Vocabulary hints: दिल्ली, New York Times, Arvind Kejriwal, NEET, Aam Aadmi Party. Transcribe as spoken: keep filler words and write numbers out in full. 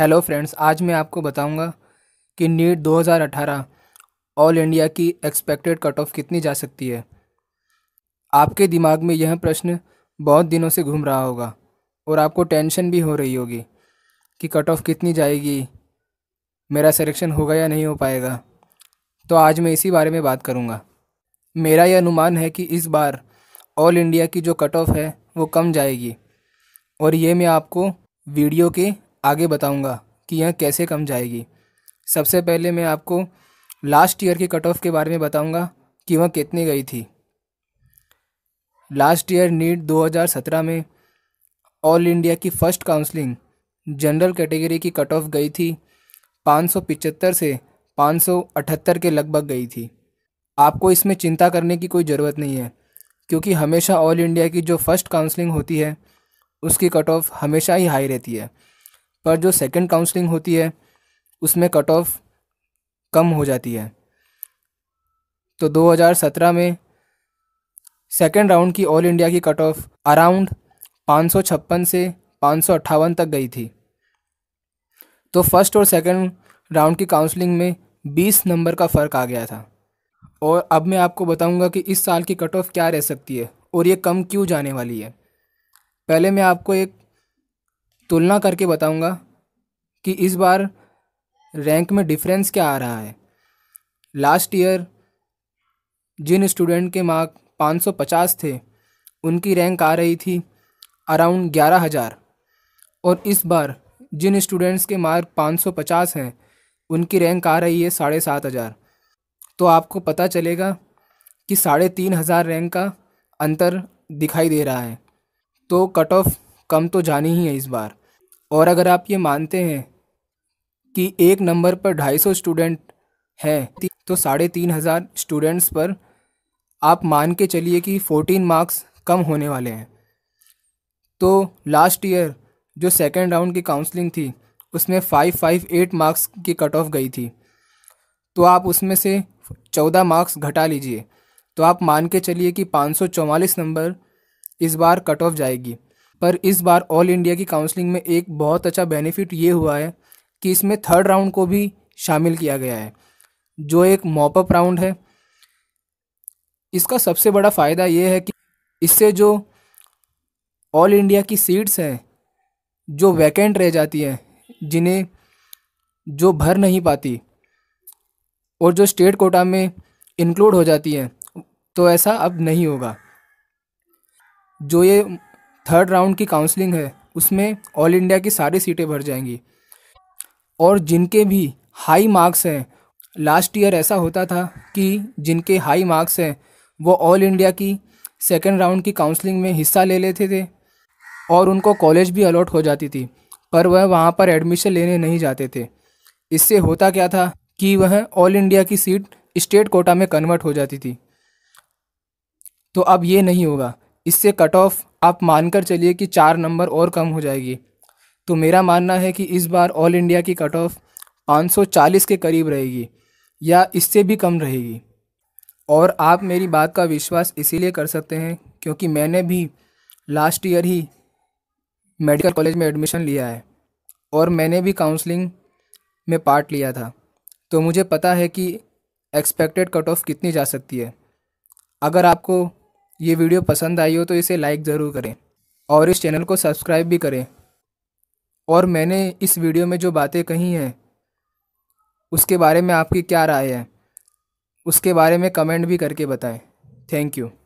Hello friends, आज मैं आपको बताऊंगा कि नीट दो हज़ार अठारह ऑल इंडिया की एक्सपेक्टेड कट ऑफ कितनी जा सकती है। आपके दिमाग में यह प्रश्न बहुत दिनों से घूम रहा होगा और आपको टेंशन भी हो रही होगी कि कट ऑफ कितनी जाएगी, मेरा सिलेक्शन होगा या नहीं हो पाएगा। तो आज मैं इसी बारे में बात करूंगा। मेरा यह अनुमान है कि इस बार ऑल इंडिया की जो कट ऑफ है वो कम जाएगी और ये मैं आपको वीडियो के आगे बताऊंगा कि यह कैसे कम जाएगी। सबसे पहले मैं आपको लास्ट ईयर की कट ऑफ के बारे में बताऊंगा कि वह कितनी गई थी। लास्ट ईयर नीट दो हज़ार सत्रह में ऑल इंडिया की फ़र्स्ट काउंसलिंग जनरल कैटेगरी की कट ऑफ गई थी पाँच सौ पचहत्तर से पाँच सौ अठहत्तर के लगभग गई थी। आपको इसमें चिंता करने की कोई ज़रूरत नहीं है क्योंकि हमेशा ऑल इंडिया की जो फ़र्स्ट काउंसलिंग होती है उसकी कट ऑफ हमेशा ही हाई रहती है, पर जो सेकंड काउंसलिंग होती है उसमें कट ऑफ कम हो जाती है। तो दो हज़ार सत्रह में सेकंड राउंड की ऑल इंडिया की कट ऑफ अराउंड पाँच सौ छप्पन से पाँच सौ अट्ठावन तक गई थी। तो फर्स्ट और सेकंड राउंड की काउंसलिंग में बीस नंबर का फ़र्क आ गया था। और अब मैं आपको बताऊंगा कि इस साल की कट ऑफ क्या रह सकती है और ये कम क्यों जाने वाली है। पहले मैं आपको एक तुलना करके बताऊंगा कि इस बार रैंक में डिफरेंस क्या आ रहा है। लास्ट ईयर जिन स्टूडेंट के मार्क पाँच सौ पचास थे उनकी रैंक आ रही थी अराउंड ग्यारह हज़ार और इस बार जिन स्टूडेंट्स के मार्क पाँच सौ पचास हैं उनकी रैंक आ रही है साढ़े सात हज़ार। तो आपको पता चलेगा कि साढ़े तीन हज़ार रैंक का अंतर दिखाई दे रहा है। तो कट ऑफ कम तो जानी ही है इस बार। और अगर आप ये मानते हैं कि एक नंबर पर ढाई सौ स्टूडेंट हैं तो साढ़े तीन हज़ार स्टूडेंट्स पर आप मान के चलिए कि फोर्टीन मार्क्स कम होने वाले हैं। तो लास्ट ईयर जो सेकंड राउंड की काउंसलिंग थी उसमें फाइव फाइव एट मार्क्स की कट ऑफ गई थी, तो आप उसमें से चौदह मार्क्स घटा लीजिए तो आप मान के चलिए कि पाँच सौ चौवालीस नंबर इस बार कट ऑफ जाएगी। पर इस बार ऑल इंडिया की काउंसलिंग में एक बहुत अच्छा बेनिफिट ये हुआ है कि इसमें थर्ड राउंड को भी शामिल किया गया है जो एक मॉपअप राउंड है। इसका सबसे बड़ा फ़ायदा ये है कि इससे जो ऑल इंडिया की सीट्स हैं जो वैकेंट रह जाती हैं, जिन्हें जो भर नहीं पाती और जो स्टेट कोटा में इंक्लूड हो जाती हैं, तो ऐसा अब नहीं होगा। जो ये थर्ड राउंड की काउंसलिंग है उसमें ऑल इंडिया की सारी सीटें भर जाएंगी। और जिनके भी हाई मार्क्स हैं, लास्ट ईयर ऐसा होता था कि जिनके हाई मार्क्स हैं वो ऑल इंडिया की सेकंड राउंड की काउंसलिंग में हिस्सा ले लेते थे और उनको कॉलेज भी अलॉट हो जाती थी, पर वह वहाँ पर एडमिशन लेने नहीं जाते थे। इससे होता क्या था कि वह ऑल इंडिया की सीट स्टेट कोटा में कन्वर्ट हो जाती थी। तो अब ये नहीं होगा। इससे कट ऑफ आप मानकर चलिए कि चार नंबर और कम हो जाएगी। तो मेरा मानना है कि इस बार ऑल इंडिया की कट ऑफ पाँच सौ चालीस के करीब रहेगी या इससे भी कम रहेगी। और आप मेरी बात का विश्वास इसीलिए कर सकते हैं क्योंकि मैंने भी लास्ट ईयर ही मेडिकल कॉलेज में एडमिशन लिया है और मैंने भी काउंसलिंग में पार्ट लिया था, तो मुझे पता है कि एक्सपेक्टेड कट ऑफ कितनी जा सकती है। अगर आपको ये वीडियो पसंद आई हो तो इसे लाइक ज़रूर करें और इस चैनल को सब्सक्राइब भी करें। और मैंने इस वीडियो में जो बातें कही हैं उसके बारे में आपकी क्या राय है उसके बारे में कमेंट भी करके बताएं। Thank you.